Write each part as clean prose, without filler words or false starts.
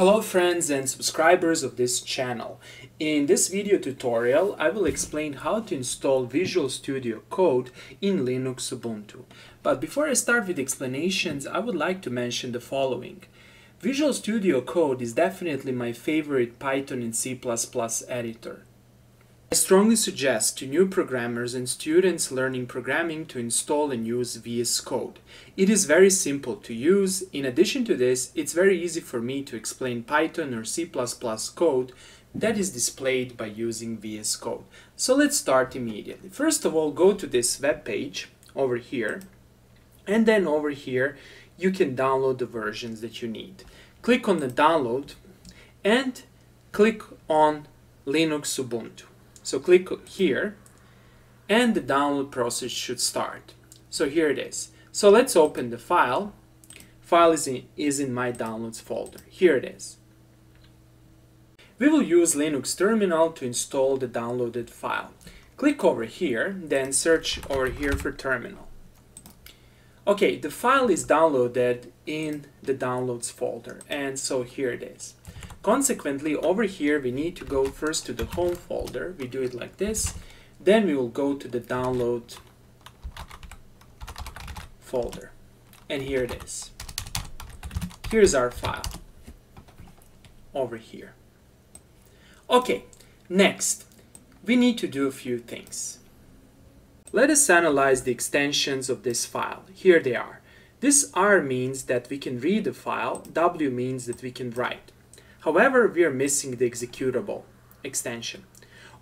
Hello friends and subscribers of this channel. In this video tutorial I will explain how to install Visual Studio Code in Linux Ubuntu. But before I start with explanations, I would like to mention the following. Visual Studio Code is definitely my favorite Python and C++ editor. I strongly suggest to new programmers and students learning programming to install and use VS Code. It is very simple to use. In addition to this, it's very easy for me to explain Python or C++ code that is displayed by using VS Code. So let's start immediately. First of all, go to this web page over here, and then over here you can download the versions that you need. Click on the download and click on Linux Ubuntu. So click here and the download process should start. So here it is. So let's open the file. File is in my downloads folder. Here it is. We will use Linux terminal to install the downloaded file. Click over here, then search over here for terminal. Okay, the file is downloaded in the downloads folder, and so here it is. Consequently, over here we need to go first to the home folder. We do it like this. Then we will go to the download folder. And here it is. Here's our file. Over here. Okay, next, we need to do a few things. Let us analyze the extensions of this file. Here they are. This R means that we can read the file. W means that we can write. However, we are missing the executable extension.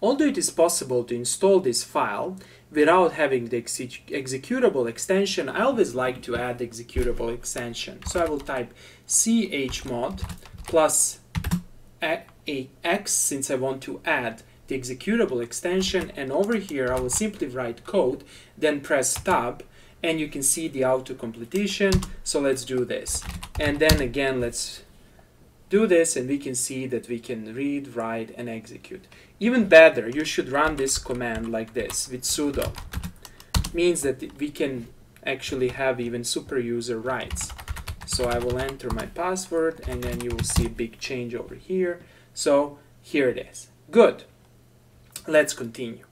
Although it is possible to install this file without having the executable extension, I always like to add the executable extension. So I will type chmod plus AX since I want to add the executable extension, and over here I will simply write code, then press tab, and you can see the auto completion. So let's do this. And then again, let's do this, and we can see that we can read, write, and execute. Even better, you should run this command like this with sudo. It means that we can actually have even super user rights. So I will enter my password, and then you will see a big change over here. So here it is. Good. Let's continue.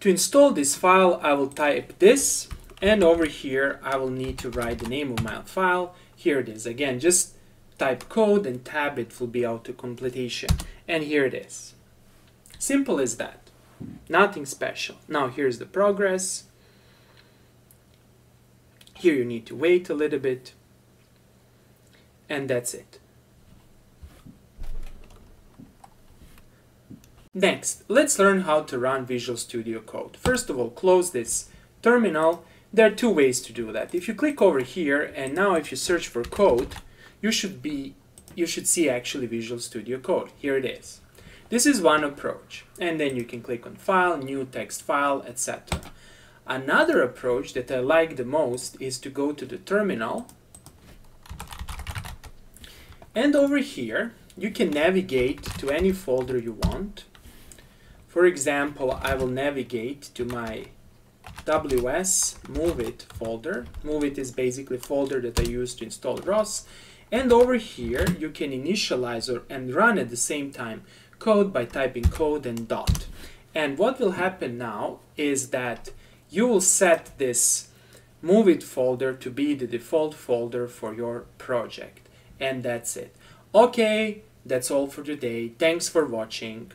To install this file, I will type this, and over here I will need to write the name of my file. Here it is. Again, just type code and tab, it will be auto completion. And here it is. Simple as that. Nothing special. Now here's the progress. Here you need to wait a little bit. And that's it. Next, let's learn how to run Visual Studio Code. First of all, close this terminal. There are two ways to do that. If you click over here, and now if you search for code, you should see actually Visual Studio Code. Here it is. This is one approach. And then you can click on File, New Text File, etc. Another approach that I like the most is to go to the terminal. And over here, you can navigate to any folder you want. For example, I will navigate to my ws MoveIt folder. MoveIt is basically a folder that I use to install ROS. And over here you can initialize and run at the same time code by typing code and dot. And what will happen now is that you will set this MoveIt folder to be the default folder for your project. And that's it. Okay, that's all for today. Thanks for watching.